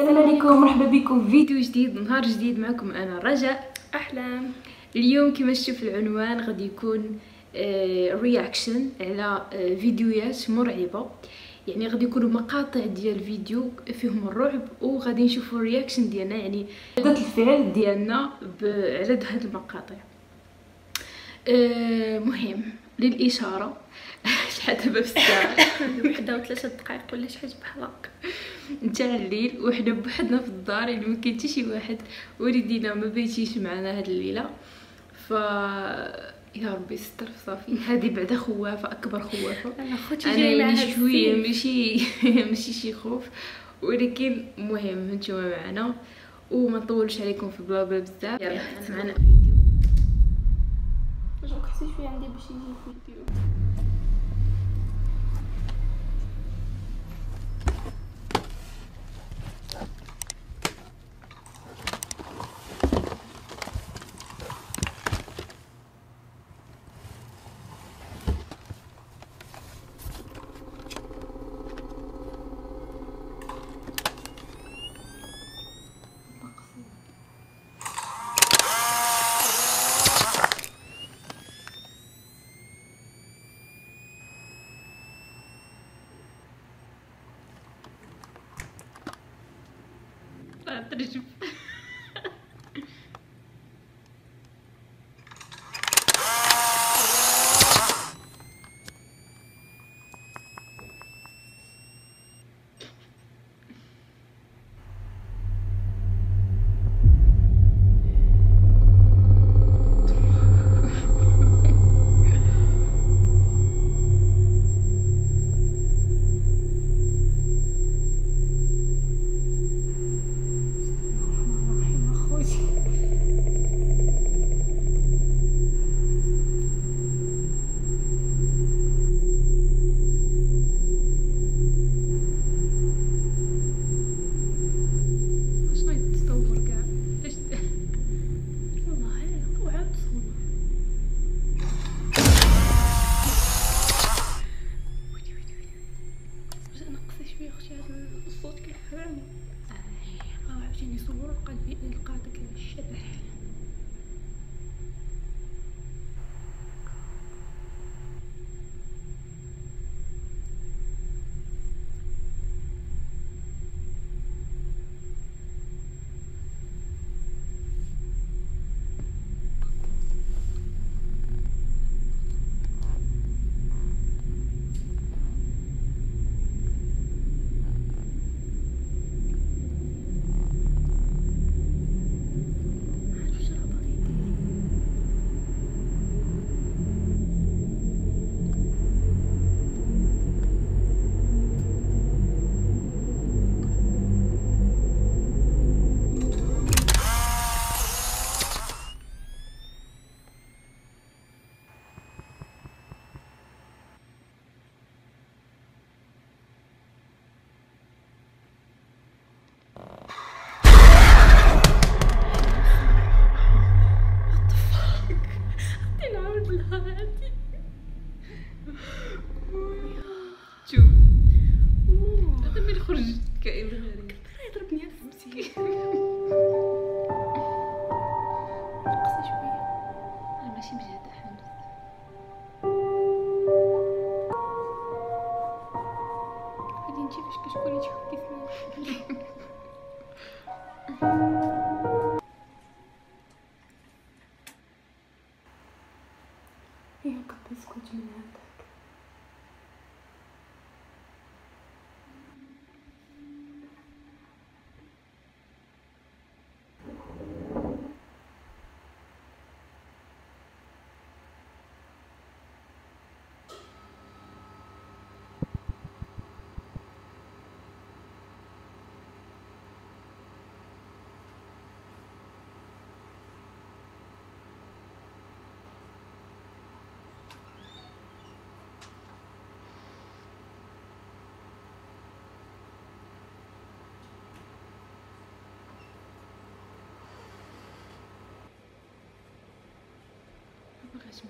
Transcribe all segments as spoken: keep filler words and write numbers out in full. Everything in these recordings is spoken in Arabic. السلام عليكم، مرحبا بكم في فيديو جديد، نهار جديد. معكم انا رجاء احلام. اليوم كما شفتوا في العنوان غادي يكون رياكشن على فيديوهات مرعبه، يعني غادي يكونوا مقاطع ديال فيديو فيهم الرعب وغادي نشوفوا الرياكشن ديالنا، يعني رده الفعل ديالنا على هاد المقاطع. مهم للاشاره شحال دابا في الساعه وحده وثلاثه دقائق ولا شي حاجه بحال هكا نتاع الليل، وحنا بوحدنا في الدار، يعني ما كاين حتى شي واحد، والدينا ما بيتيش معنا هاد الليله. ف يا ربي ستر، صافي هادي بعدا خوافه، اكبر خوافه. انا خوتي جايه شويه، ماشي ماشي شي خوف، ولكن المهم نتوما معنا وما نطولش عليكم في بلا بلا بزاف. يلا معنا فيديو. جو حسيت شويه عندي باش يجي الفيديو. ماشي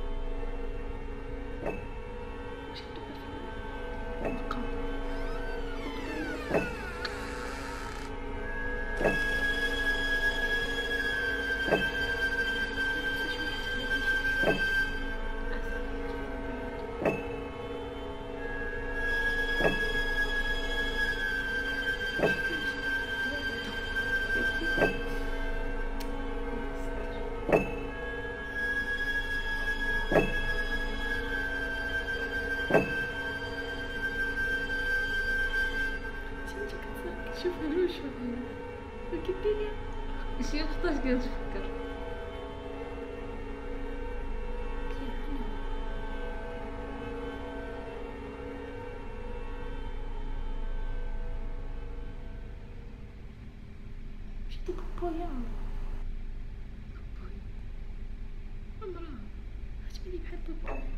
شفتو بزاف نبقى شوف هلو شوف هلو لكن ديني شي نحطاش كي نتفكر كي انا مش ديك بويا بوي عمرها عجبني بحال بوي.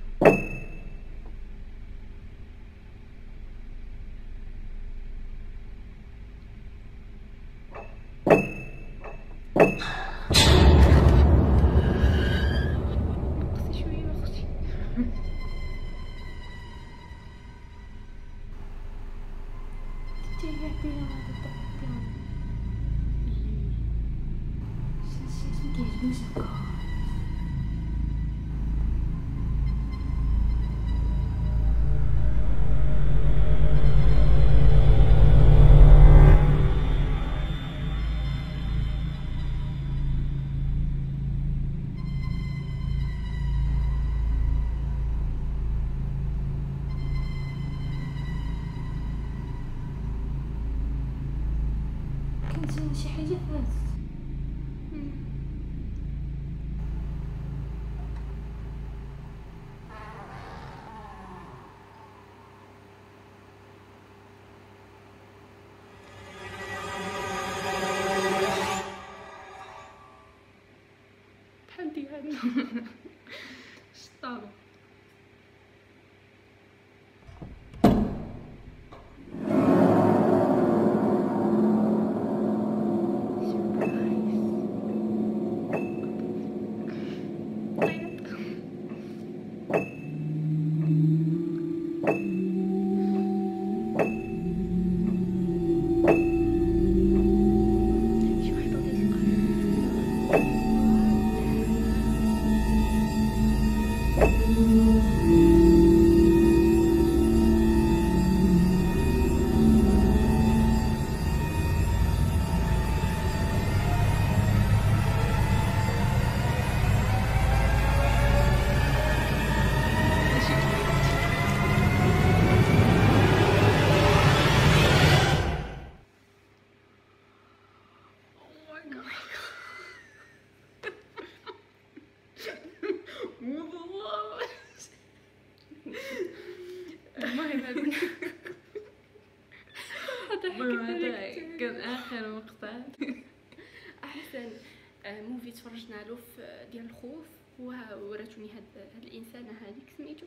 شي حاجة فاتت بحال ديالنا شطابة. خرجنا له ديال الخوف ووراتوني هاد هاد الانسانه هذيك سميتو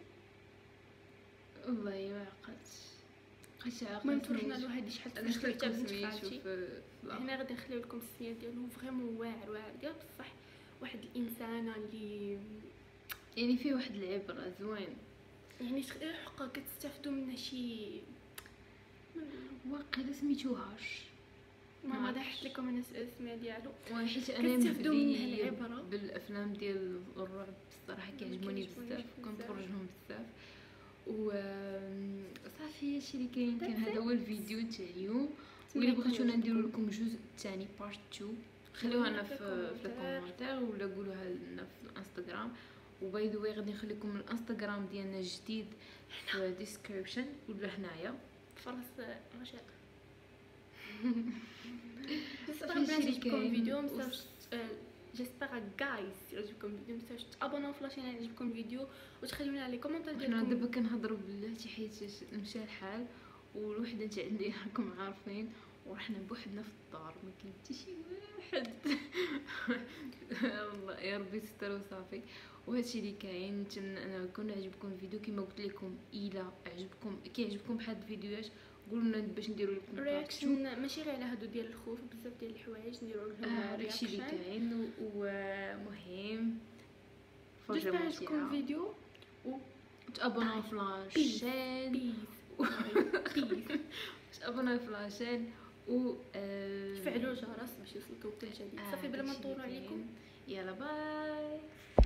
والله ما عقلتش بقيت عاقله. المهم تفرجنا له هادي شحال انا شفتها بنتي. هنا غادي نخليو لكم السير ديالو فريمون واعر واعر ديال بصح واحد الانسانه اللي يعني فيه واحد العبره زوين يعني تقدروا حقا كتستافدوا منها شي واقيلا سميتو هاش ما ضحت لكم انا الاسماء ديالو حيت انا مبدي بالافلام ديال الرعب الصراحه كيعجبوني بزاف كنتفرجهم بزاف و صافي هادشي اللي كاين. كان هذا هو الفيديو تاع اليوم واللي بغيتونا نديرو لكم الجزء الثاني بارت اثنين خليوها لنا في في الكومونتير ولا قولوها لنا في الانستغرام. وباي ذا واي غادي نخليكم الانستغرام ديالنا الجديد في ديسكريبشن ولا هنايا فرص رشاق. عجبكم الفيديو مصافش جيسبر جايز عجبكم الفيديو مصافش تابوناو في لاشين عجبكم الفيديو وتخليونا لي كومونتير ديالكم. حنا دابا كنهضروا بلاتي حيت مشى الحال والوحده انت عندي راكم عارفين وحنا بوحدنا في الدار ما كاين حتى شي واحد والله يا ربي يستر وصافي. وهادشي اللي كاين نتمنى ان يكون عجبكم الفيديو كما قلت لكم. الا عجبكم كيعجبكم بحال الفيديوهات قولوا لنا باش نديروا لكم رياكشن ماشي غير على هادو ديال الخوف بزاف ديال الحوايج نديروا لهم رياكشن. هادشي اللي كاين ومهم فرجوا لكم الفيديو وتابوناو في لاشين تابوناو في لاشين و تفعلوا الجرس باش يوصلكم كل جديد. صافي بلا ما نطولوا عليكم يلا باي.